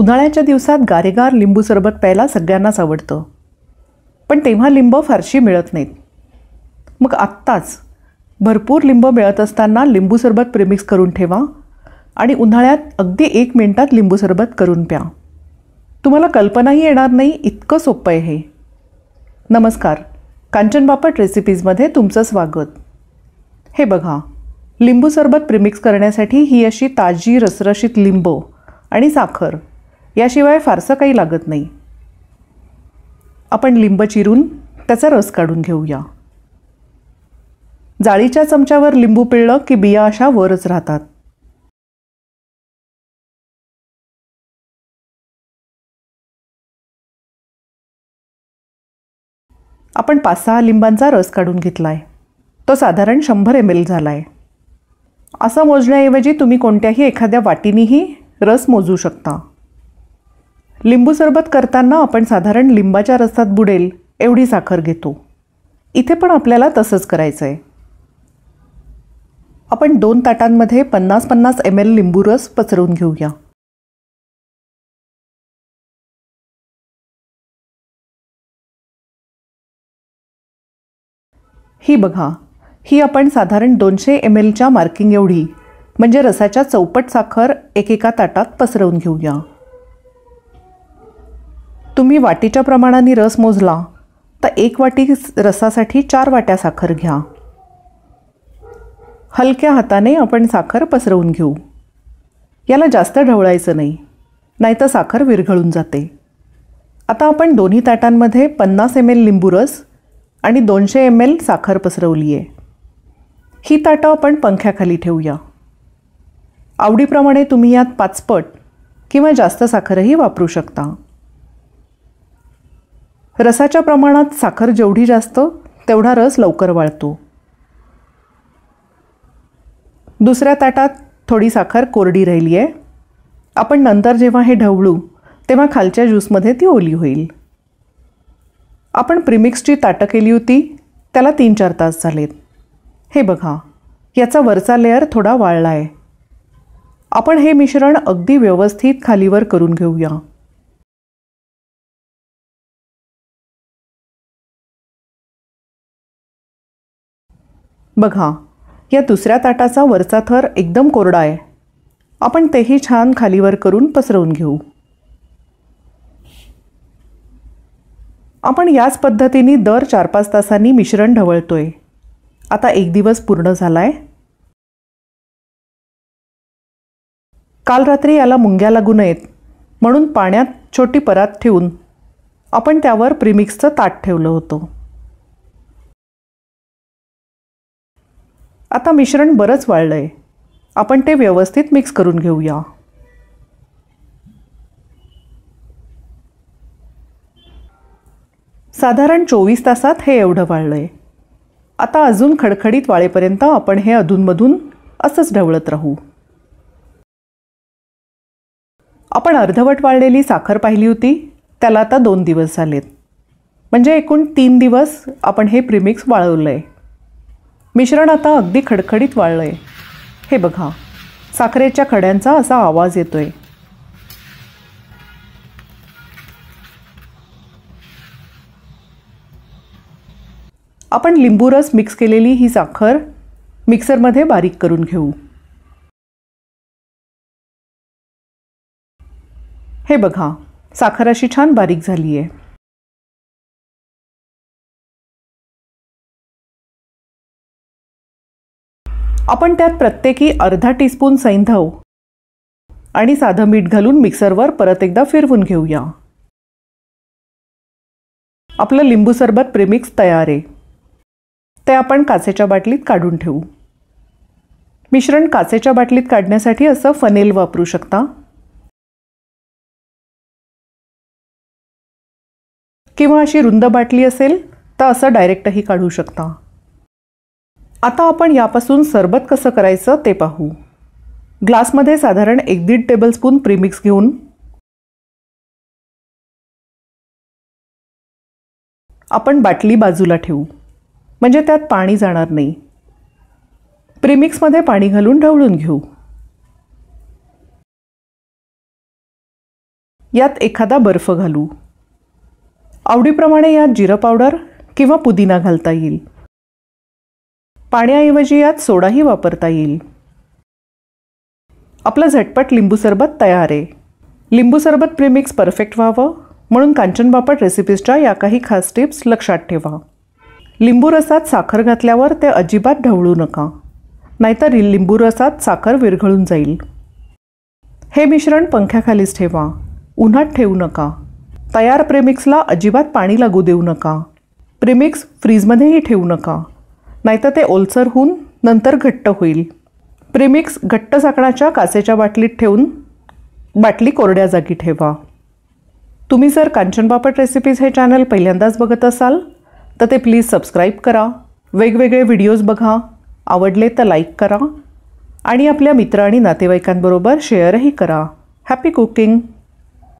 उन्हाळ्याच्या दिवसात गारेगार लिंबू सरबत प्यायला सगळ्यांनाच आवडतं, पण तेव्हा लिंबू फारशी मिळत नाहीत। मग आत्ताच भरपूर लिंबू मिळत असताना लिंबू सरबत प्रीमिक्स करून ठेवा आणि उन्हाळ्यात अगदी 1 मिनिटात लिंबू सरबत करून प्या। तुम्हाला कल्पनाही येणार नाही, इतकं सोपं आहे हे। नमस्कार, कांचन बापट रेसिपीजमध्ये तुमचं स्वागत। हे बघा, लिंबू सरबत प्रीमिक्स करण्यासाठी ही अशी ताजी रसरशीत लिंबू आणि साखर याशिवाय फारसं काही लागत नाही। आपण लिंब चिरून त्याचा रस काढून घेऊया। जाळीच्या चमच्यावर लिंबू पिळलं की बिया अशा वरच राहतात। आपण 5-6 लिंबांचा रस काढून घेतलाय, तो साधारण 100 ml झालाय। असं मोजण्याऐवजी तुम्ही कोणत्याही एखाद्या वाटीनेही रस मोजू शकता। लिंबू सरबत करताना आपण साधारण लिंबाच्या रसात बुडेल एवढी साखर घेतो, इथे पण आपल्याला तसंच करायचं आहे। आपण 2 ताटांमध्ये 50-50 ml लिंबू रस पसरवून घेऊया। ही बघा, ही आपण साधारण 200 ml मार्किंग एवढी म्हणजे रसाच्या चौपट साखर एकेका ताटात पसरवून घेऊया। तुम्ही वाटीच्या प्रमाणाने रस मोजला तर 1 वाटी रसासाठी 4 वाट्या साखर घ्या। हलक्या हाताने आपण साखर पसरवून घेऊ। याला जास्त ढवळायचं नाही, नाहीतर साखर विरघळून जाते। आता आपण दोन्ही ताटांमध्ये 50 ml लिंबू रस आणि 200 ml साखर पसरवली आहे। ही ताटं आपण पंख्याखाली ठेवूया। आवडीप्रमाणे तुम्ही यात 5 पट किंवा जास्त साखरही वापरू शकता। रसाच्या प्रमाणात साखर जेवढी जास्त तेवढा रस लवकर वाळतो। दुसऱ्या ताटात थोडी साखर कोरडी राहिली आहे, आपण नंतर जेव्हा हे ढवळू तेव्हा खालच्या ज्यूसमध्ये ती ओली होईल। आपण प्रीमिक्सची ताटं केली होती, त्याला 3-4 तास झालेत। हे बघा, याचा वरचा लेअर थोडा वाळला आहे। आपण हे मिश्रण अगदी व्यवस्थित खालीवर करून घेऊया। बघा, या दुसऱ्या ताटाचा वरचा थर एकदम कोरडा आहे, आपण तेही छान खालीवर करून पसरवून घेऊ। आपण याच पद्धतीने दर 4-5 तासांनी मिश्रण ढवळतोय। आता 1 दिवस पूर्ण झालाय। काल रात्री याला मुंग्या लागू नयेत म्हणून पाण्यात छोटी परात ठेवून आपण त्यावर प्रीमिक्सचं ताट ठेवलं होतं। आता मिश्रण बरंच वाळलंय, आपण ते व्यवस्थित मिक्स करून घेऊया। साधारण 24 तासात हे एवढं वाळलंय। आता अजून खडखडीत वाळेपर्यंत आपण हे अधूनमधून असंच ढवळत राहू। आपण अर्धवट वाळलेली साखर पाहिली होती, त्याला आता 2 दिवस झालेत, म्हणजे एकूण 3 दिवस आपण हे प्रीमिक्स वाळवलं आहे। मिश्रण आता अगदी खडखडीत वाळलं आहे। हे बघा, साखरेच्या खड्यांचा असा आवाज येतो आहे। आपण लिंबू रस मिक्स केलेली ही साखर मिक्सरमध्ये बारीक करून घेऊ। हे बघा, साखर अशी छान बारीक झाली आहे। आपण त्यात प्रत्येकी अर्धा टीस्पून सैंधव आणि साधं मीठ घालून मिक्सरवर परत एकदा फिरवून घेऊया। आपलं लिंबू सरबत प्रीमिक्स तयार आहे। ते आपण काचेच्या बाटलीत काढून ठेवू। मिश्रण काचेच्या बाटलीत काढण्यासाठी असं फनेल वापरू शकता किंवा अशी रुंद बाटली असेल तर असं डायरेक्टही काढू शकता। आता आपण यापासून सरबत कसं करायचं ते पाहू। ग्लासमध्ये साधारण 1-1.5 टेबलस्पून प्रीमिक्स घेऊन आपण बाटली बाजूला ठेवू, म्हणजे त्यात पाणी जाणार नाही। प्रीमिक्समध्ये पाणी घालून ढवळून घेऊ। यात एखादा बर्फ घालू। आवडीप्रमाणे यात जिरा पावडर किंवा पुदिना घालता येईल। पाण्याऐवजी यात सोडाही वापरता येईल। आपला झटपट लिंबू सरबत तयार आहे। लिंबू सरबत प्रीमिक्स परफेक्ट व्हावं म्हणून कांचन बापट रेसिपीजच्या या काही खास टिप्स लक्षात ठेवा। लिंबू रसात साखर घातल्यावर ते अजिबात ढवळू नका, नाहीतर लिंबू रसात साखर विरघळून जाईल। हे मिश्रण पंख्याखालीच ठेवा, उन्हात ठेवू नका। तयार प्रीमिक्सला अजिबात पाणी लागू देऊ नका। प्रीमिक्स फ्रीजमध्येही ठेवू नका, नाहीतर ते ओलसर होऊन नंतर घट्ट होईल। प्रीमिक्स घट्ट झाकणाच्या काचेच्या बाटलीत ठेवून बाटली कोरड्या जागी ठेवा। तुम्ही जर कांचन बापट रेसिपीज हे चॅनल पहिल्यांदाच बघत असाल तर ते प्लीज सबस्क्राईब करा। वेगवेगळे व्हिडिओज बघा, आवडले तर लाईक करा आणि आपल्या मित्र आणि नातेवाईकांबरोबर शेअरही करा। Happy cooking.